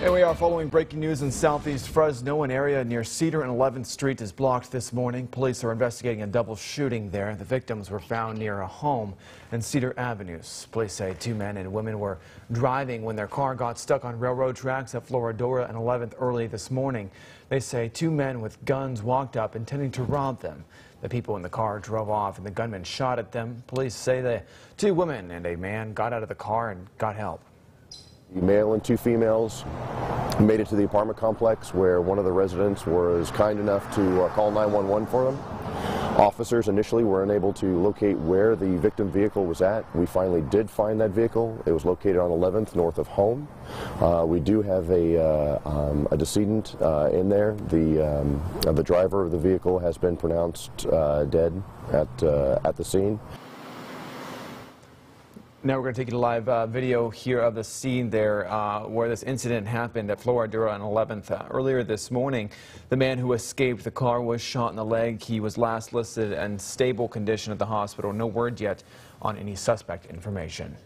And we are following breaking news in southeast Fresno. An area near Cedar and 11th Street is blocked this morning. Police are investigating a double shooting there. The victims were found near a home in Cedar Avenues. Police say two men and women were driving when their car got stuck on railroad tracks at Floridora and 11th early this morning. They say two men with guns walked up intending to rob them. The people in the car drove off and the gunman shot at them. Police say the two women and a man got out of the car and got help. The male and two females made it to the apartment complex where one of the residents was kind enough to call 911 for them. Officers initially were unable to locate where the victim vehicle was at. We finally did find that vehicle. It was located on 11th north of home. We do have a decedent in there. The driver of the vehicle has been pronounced dead at the scene. Now we're going to take you to live video here of the scene there where this incident happened at Floridora on 11th. Earlier this morning, the man who escaped the car was shot in the leg. He was last listed in stable condition at the hospital. No word yet on any suspect information.